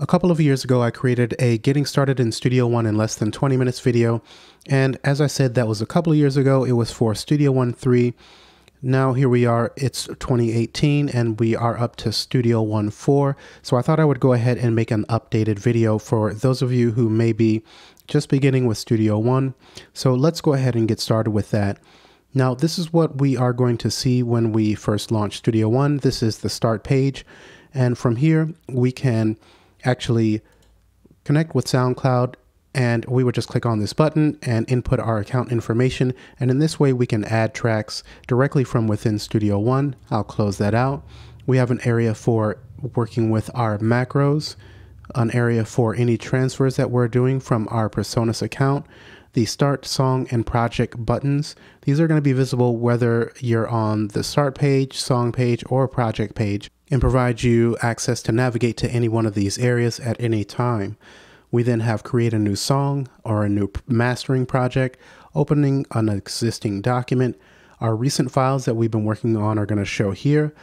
A couple of years ago, I created a getting started in Studio One in less than 20 minutes video. And as I said, that was a couple of years ago. It was for Studio One 3. Now here we are, it's 2018 and we are up to Studio One 4. So I thought I would go ahead and make an updated video for those of you who may be just beginning with Studio One. So let's go ahead and get started with that. Now, this is what we are going to see when we first launch Studio One. This is the start page. And from here, we can actually connect with SoundCloud, and we would just click on this button and input our account information. And in this way, we can add tracks directly from within Studio One. I'll close that out. We have an area for working with our macros, an area for any transfers that we're doing from our Presonus account, the start, song, and project buttons. These are going to be visible whether you're on the start page, song page, or project page, and provide you access to navigate to any one of these areas at any time. We then have create a new song or a new mastering project, opening an existing document. Our recent files that we've been working on are going to show here.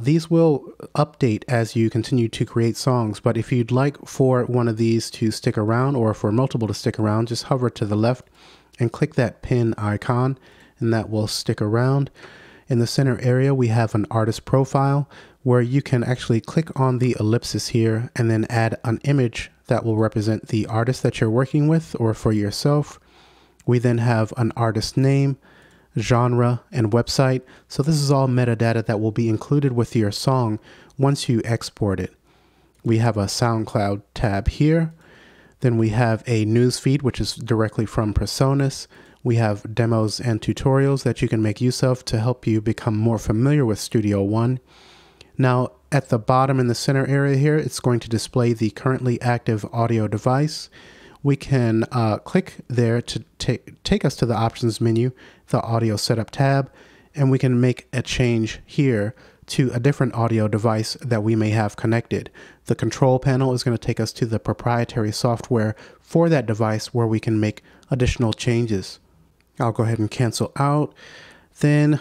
These will update as you continue to create songs, but if you'd like for one of these to stick around or for multiple to stick around, just hover to the left and click that pin icon, and that will stick around. In the center area, we have an artist profile where you can actually click on the ellipsis here and then add an image that will represent the artist that you're working with or for yourself. We then have an artist name, genre, and website. So this is all metadata that will be included with your song once you export it. We have a SoundCloud tab here. Then we have a newsfeed, which is directly from Presonus. We have demos and tutorials that you can make use of to help you become more familiar with Studio One. Now, at the bottom in the center area here, it's going to display the currently active audio device. We can click there to take us to the options menu, the audio setup tab, and we can make a change here to a different audio device that we may have connected. The control panel is going to take us to the proprietary software for that device where we can make additional changes. I'll go ahead and cancel out. Then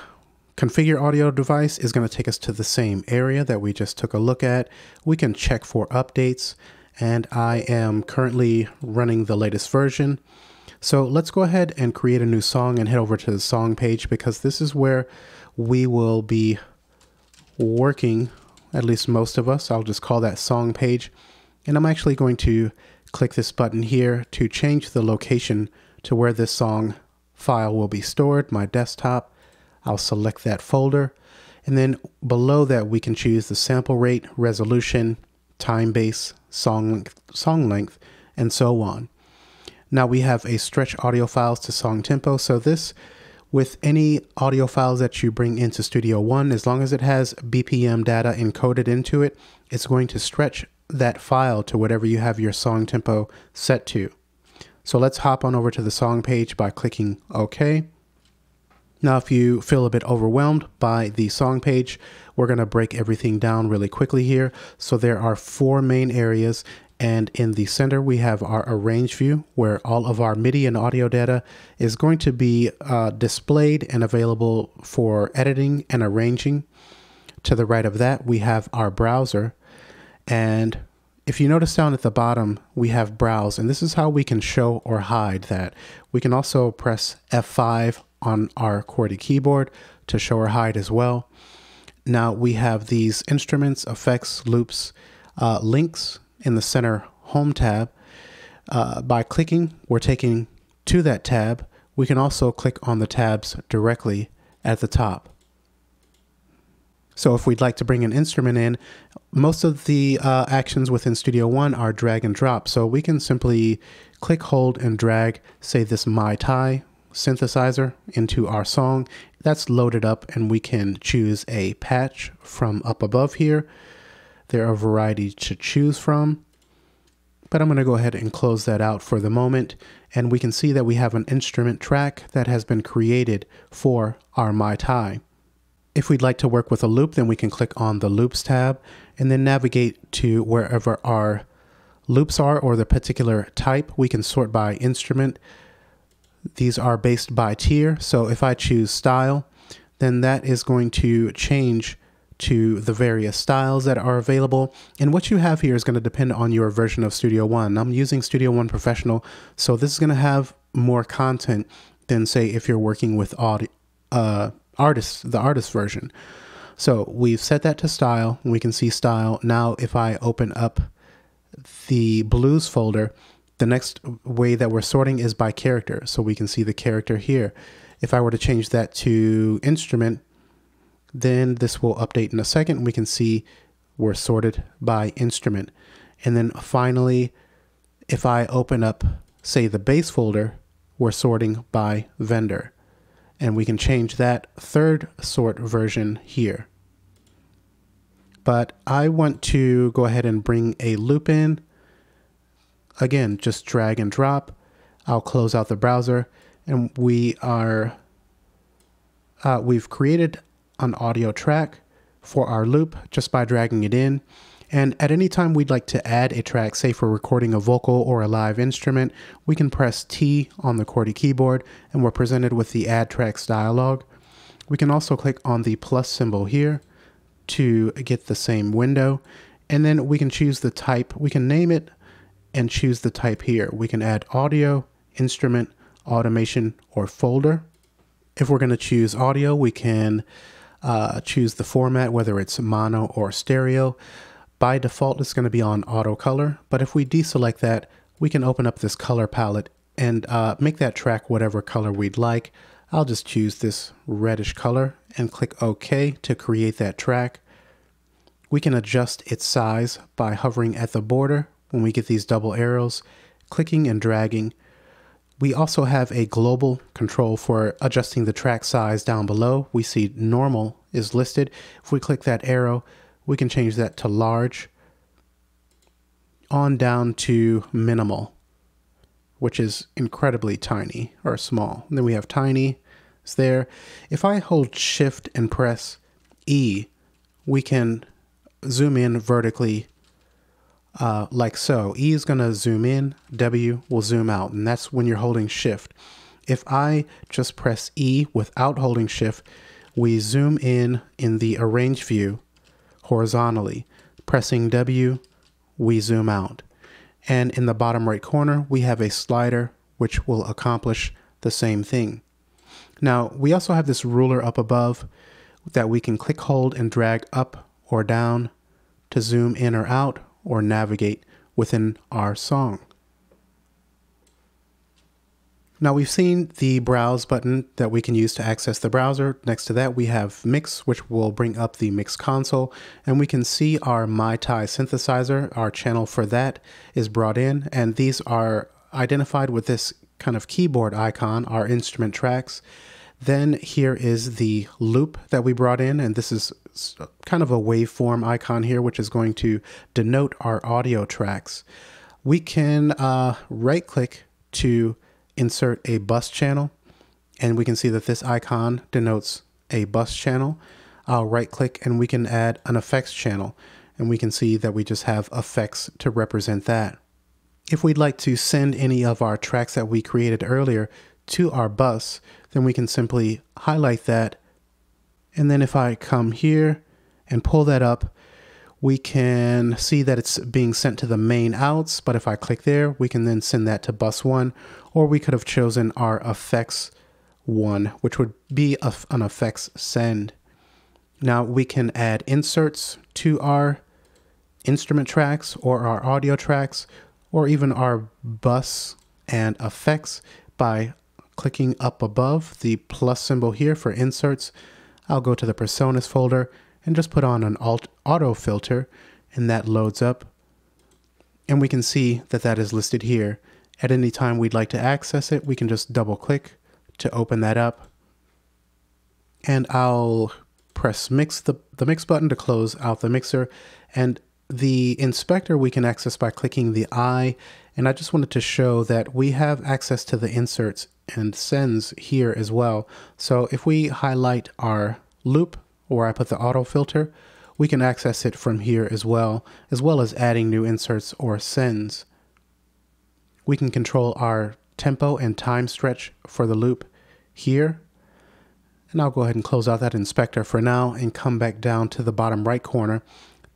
configure audio device is going to take us to the same area that we just took a look at. We can check for updates, and I am currently running the latest version. So let's go ahead and create a new song and head over to the song page, because this is where we will be working, at least most of us. I'll just call that song page. And I'm actually going to click this button here to change the location to where this song file will be stored, my desktop. I'll select that folder. And then below that, we can choose the sample rate, resolution, time base, song length, and so on. Now we have a stretch audio files to song tempo. So this, with any audio files that you bring into Studio One, as long as it has BPM data encoded into it, it's going to stretch that file to whatever you have your song tempo set to. So let's hop on over to the song page by clicking OK. Now, if you feel a bit overwhelmed by the song page, we're going to break everything down really quickly here. So there are four main areas, and in the center, we have our arrange view, where all of our MIDI and audio data is going to be displayed and available for editing and arranging. To the right of that, we have our browser. And if you notice down at the bottom, we have browse, and this is how we can show or hide that. We can also press F5 on our QWERTY keyboard to show or hide as well. Now we have these instruments, effects, loops, links in the center home tab. By clicking, we're taken to that tab. We can also click on the tabs directly at the top. So if we'd like to bring an instrument in, most of the actions within Studio One are drag and drop. So we can simply click, hold, and drag, say this Mai Tai synthesizer into our song. That's loaded up, and we can choose a patch from up above here. There are a variety to choose from, but I'm going to go ahead and close that out for the moment. And we can see that we have an instrument track that has been created for our Mai Tai. If we'd like to work with a loop, then we can click on the loops tab and then navigate to wherever our loops are or the particular type. We can sort by instrument. These are based by tier. So if I choose style, then that is going to change to the various styles that are available. And what you have here is going to depend on your version of Studio One. I'm using Studio One Professional, so this is going to have more content than, say, if you're working with the artist version. So we've set that to style. We can see style. Now, if I open up the blues folder, the next way that we're sorting is by character. So we can see the character here. If I were to change that to instrument, then this will update in a second. We can see we're sorted by instrument. And then finally, if I open up, say, the bass folder, we're sorting by vendor. And we can change that third sort version here. But I want to go ahead and bring a loop in. Again, just drag and drop. I'll close out the browser, and we are, we've created an audio track for our loop just by dragging it in. And at any time we'd like to add a track, say for recording a vocal or a live instrument, we can press T on the QWERTY keyboard, and we're presented with the Add Tracks dialog. We can also click on the plus symbol here to get the same window. And then we can choose the type. We can name it and choose the type here. We can add audio, instrument, automation, or folder. If we're going to choose audio, we can choose the format, whether it's mono or stereo. By default, it's going to be on auto color, but if we deselect that, we can open up this color palette and make that track whatever color we'd like. I'll just choose this reddish color and click OK to create that track. We can adjust its size by hovering at the border when we get these double arrows, clicking and dragging. We also have a global control for adjusting the track size down below. We see normal is listed. If we click that arrow, we can change that to large on down to minimal, which is incredibly tiny or small. And then we have tiny, it's there. If I hold shift and press E, we can zoom in vertically like so. E is going to zoom in, W will zoom out, and that's when you're holding shift. If I just press E without holding shift, we zoom in the arrange view horizontally. Pressing W, we zoom out. And in the bottom right corner, we have a slider, which will accomplish the same thing. Now, we also have this ruler up above that we can click, hold, and drag up or down to zoom in or out or navigate within our song. Now we've seen the browse button that we can use to access the browser. Next to that, we have Mix, which will bring up the Mix console, and we can see our Mai Tai synthesizer. Our channel for that is brought in, and these are identified with this kind of keyboard icon, our instrument tracks. Then here is the loop that we brought in, and this is kind of a waveform icon here, which is going to denote our audio tracks. We can right click to insert a bus channel, and we can see that this icon denotes a bus channel. I'll right click and we can add an effects channel, and we can see that we just have effects to represent that. If we'd like to send any of our tracks that we created earlier to our bus, then we can simply highlight that. And then if I come here and pull that up, we can see that it's being sent to the main outs, but if I click there, we can then send that to bus one, or we could have chosen our effects one, which would be an effects send. Now we can add inserts to our instrument tracks or our audio tracks, or even our bus and effects by clicking up above the plus symbol here for inserts. I'll go to the Presonus folder and just put on an auto filter, and that loads up. And we can see that that is listed here. At any time we'd like to access it, we can just double click to open that up. And I'll press mix, the mix button to close out the mixer. And the inspector we can access by clicking the I. And I just wanted to show that we have access to the inserts and sends here as well. So if we highlight our loop, where I put the auto filter, we can access it from here as well as adding new inserts or sends. We can control our tempo and time stretch for the loop here. And I'll go ahead and close out that inspector for now and come back down to the bottom right corner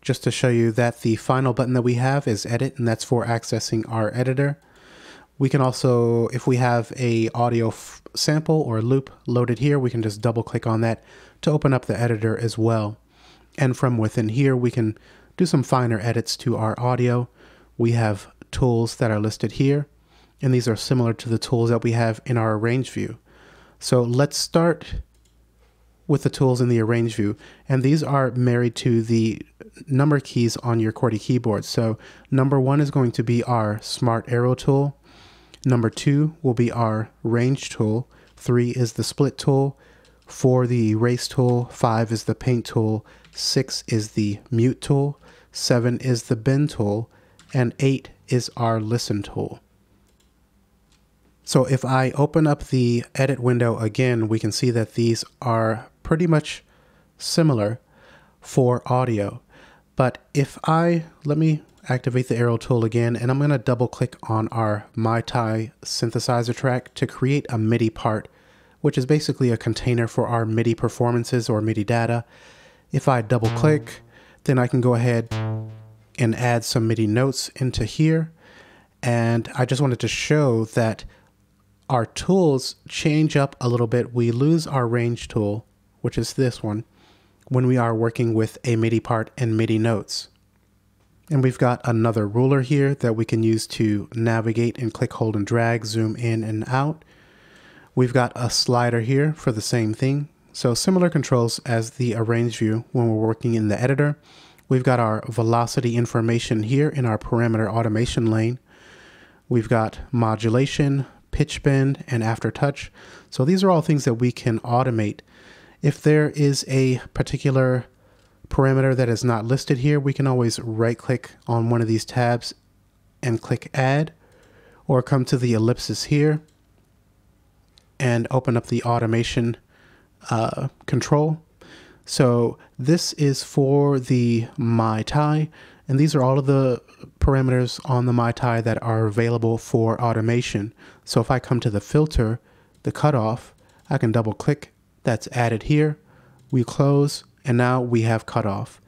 just to show you that the final button that we have is edit, and that's for accessing our editor. We can also, if we have a audio sample or loop loaded here, we can just double click on that to open up the editor as well. And from within here, we can do some finer edits to our audio. We have tools that are listed here, and these are similar to the tools that we have in our arrange view. So let's start with the tools in the arrange view, and these are married to the number keys on your QWERTY keyboard. So number one is going to be our smart arrow tool. Number two will be our range tool. Three is the split tool. Four, the erase tool. Five is the paint tool. Six is the mute tool. Seven is the bend tool. And eight is our listen tool. So if I open up the edit window again, we can see that these are pretty much similar for audio. But if I, let me activate the arrow tool again, and I'm going to double click on our Mai Tai synthesizer track to create a MIDI part, which is basically a container for our MIDI performances or MIDI data. If I double click, then I can go ahead and add some MIDI notes into here. And I just wanted to show that our tools change up a little bit. We lose our range tool, which is this one, when we are working with a MIDI part and MIDI notes. And we've got another ruler here that we can use to navigate and click, hold, and drag, zoom in and out. We've got a slider here for the same thing. So similar controls as the arrange view when we're working in the editor. We've got our velocity information here in our parameter automation lane. We've got modulation, pitch bend, and after touch. So these are all things that we can automate. If there is a particular parameter that is not listed here, we can always right click on one of these tabs and click add, or come to the ellipsis here and open up the automation control. So this is for the Mai Tai, and these are all of the parameters on the Mai Tai that are available for automation. So if I come to the filter, the cutoff, I can double click. That's added here. We close, and now we have cutoff.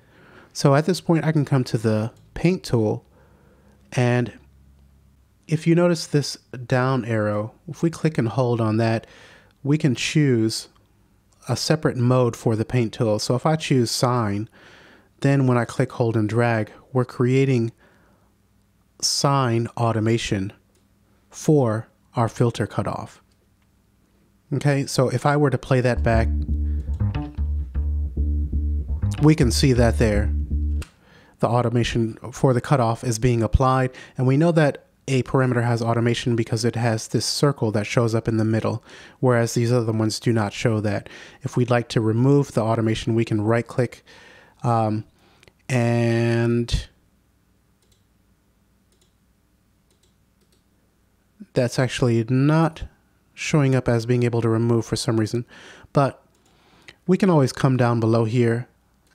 So at this point, I can come to the paint tool. And if you notice this down arrow, if we click and hold on that, we can choose a separate mode for the paint tool. So if I choose sign, then when I click, hold, and drag, we're creating sign automation for our filter cutoff. Okay, so if I were to play that back, we can see that there, the automation for the cutoff is being applied. And we know that a parameter has automation because it has this circle that shows up in the middle, whereas these other ones do not show that. If we'd like to remove the automation, we can right click and that's actually not showing up as being able to remove for some reason, but we can always come down below here,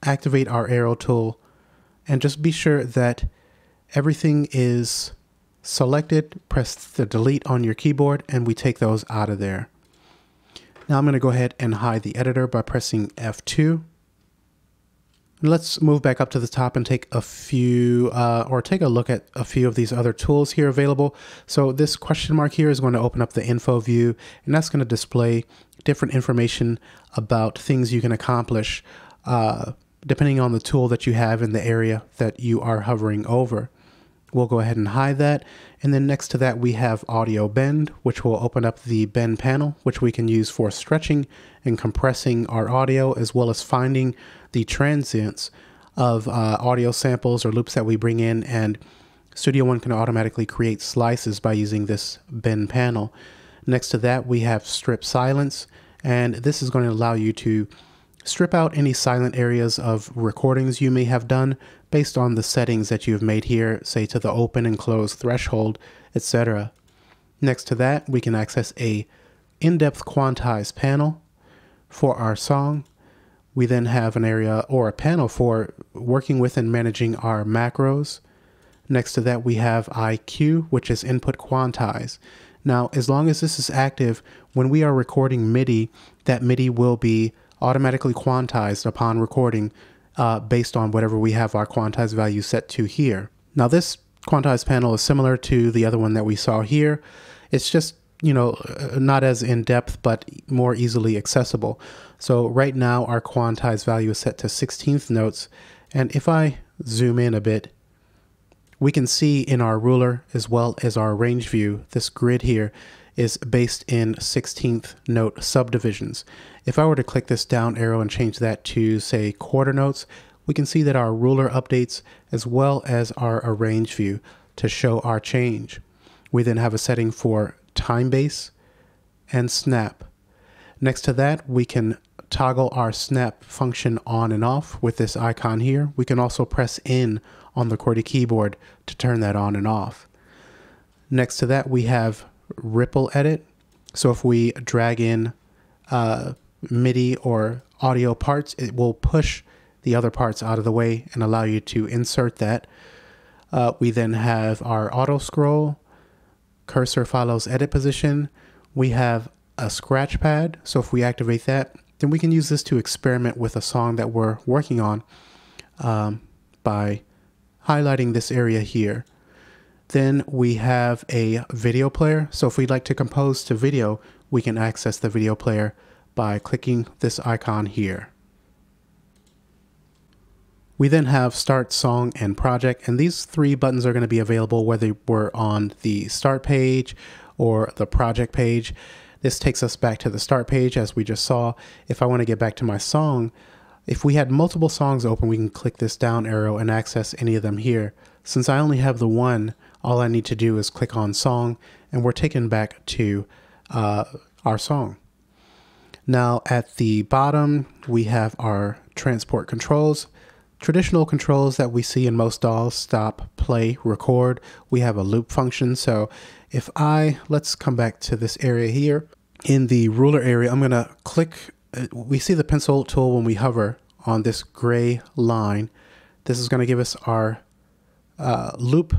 activate our arrow tool, and just be sure that everything is selected. Press the delete on your keyboard and we take those out of there. Now I'm going to go ahead and hide the editor by pressing F2. And let's move back up to the top and take a few, or take a look at a few of these other tools here available. So this question mark here is going to open up the info view, and that's going to display different information about things you can accomplish depending on the tool that you have in the area that you are hovering over. We'll go ahead and hide that. And then next to that, we have audio bend, which will open up the bend panel, which we can use for stretching and compressing our audio, as well as finding the transients of audio samples or loops that we bring in. And Studio One can automatically create slices by using this bend panel. Next to that, we have strip silence. And this is going to allow you to strip out any silent areas of recordings you may have done based on the settings that you've made here, say to the open and close threshold, etc. Next to that, we can access a in-depth quantized panel for our song. We then have an area or a panel for working with and managing our macros. Next to that, we have IQ, which is input quantize. Now, as long as this is active, when we are recording MIDI, that MIDI will be automatically quantized upon recording based on whatever we have our quantized value set to here. Now, this quantized panel is similar to the other one that we saw here. It's just, you know, not as in-depth, but more easily accessible. So right now, our quantized value is set to 16th notes. And if I zoom in a bit, we can see in our ruler as well as our range view, this grid here is based in 16th note subdivisions. If I were to click this down arrow and change that to, say, quarter notes, we can see that our ruler updates as well as our arrange view to show our change. We then have a setting for time base and snap. Next to that, we can toggle our snap function on and off with this icon here. We can also press N on the QWERTY keyboard to turn that on and off. Next to that, we have ripple edit. So if we drag in MIDI or audio parts, it will push the other parts out of the way and allow you to insert that. We then have our auto scroll, cursor follows edit position. We have a scratch pad. So if we activate that, then we can use this to experiment with a song that we're working on by highlighting this area here. Then we have a video player. So if we'd like to compose to video, we can access the video player by clicking this icon here. We then have Start, Song, and Project, and these three buttons are going to be available whether we're on the Start page or the Project page. This takes us back to the Start page as we just saw. If I want to get back to my song, if we had multiple songs open, we can click this down arrow and access any of them here. Since I only have the one, all I need to do is click on Song, and we're taken back to our song. Now at the bottom, we have our transport controls. Traditional controls that we see in most DAWs: stop, play, record. We have a loop function. So if let's come back to this area here. In the ruler area, I'm gonna click, we see the pencil tool when we hover on this gray line. This is gonna give us our loop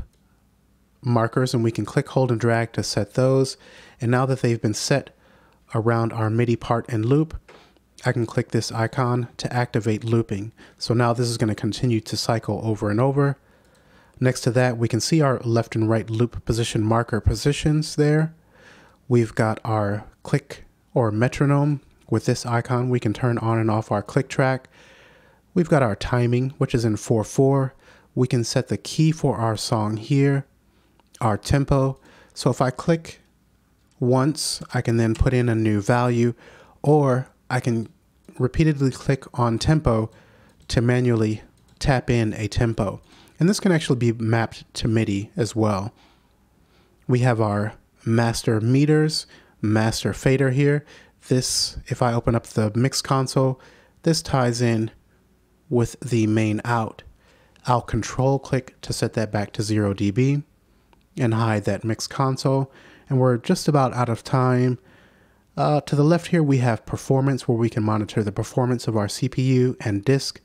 markers, and we can click, hold, and drag to set those. And now that they've been set around our MIDI part and loop, I can click this icon to activate looping. So now this is going to continue to cycle over and over. Next to that, we can see our left and right loop position marker positions there. We've got our click or metronome. With this icon, we can turn on and off our click track. We've got our timing, which is in 4/4. We can set the key for our song here, our tempo. So if I click once, I can then put in a new value, or I can repeatedly click on tempo to manually tap in a tempo. And this can actually be mapped to MIDI as well. We have our master meters, master fader here. This, if I open up the mix console, this ties in with the main out. I'll control click to set that back to 0 dB and hide that mix console. And we're just about out of time. To the left here, we have performance, where we can monitor the performance of our CPU and disk.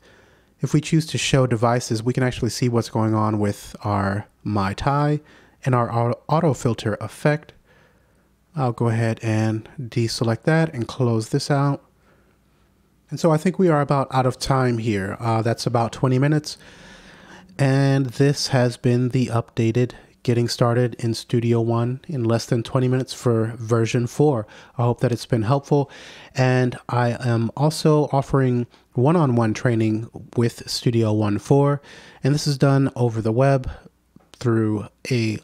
If we choose to show devices, we can actually see what's going on with our Mai Tai and our auto filter effect. I'll go ahead and deselect that and close this out. And so I think we are about out of time here. That's about 20 minutes. And this has been the updated Getting Started in Studio One in less than 20 minutes for version 4. I hope that it's been helpful. And I am also offering one-on-one training with Studio One 4. And this is done over the web through a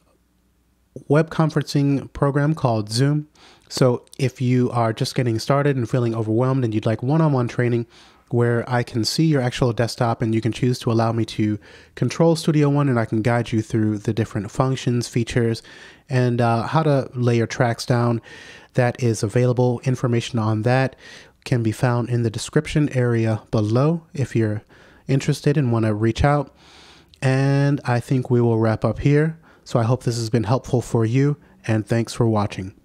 web conferencing program called Zoom. So if you are just getting started and feeling overwhelmed and you'd like one-on-one training, where I can see your actual desktop and you can choose to allow me to control Studio One, and I can guide you through the different functions, features, and how to lay your tracks down, that is available. Information on that can be found in the description area below if you're interested and want to reach out. And I think we will wrap up here. So I hope this has been helpful for you, and thanks for watching.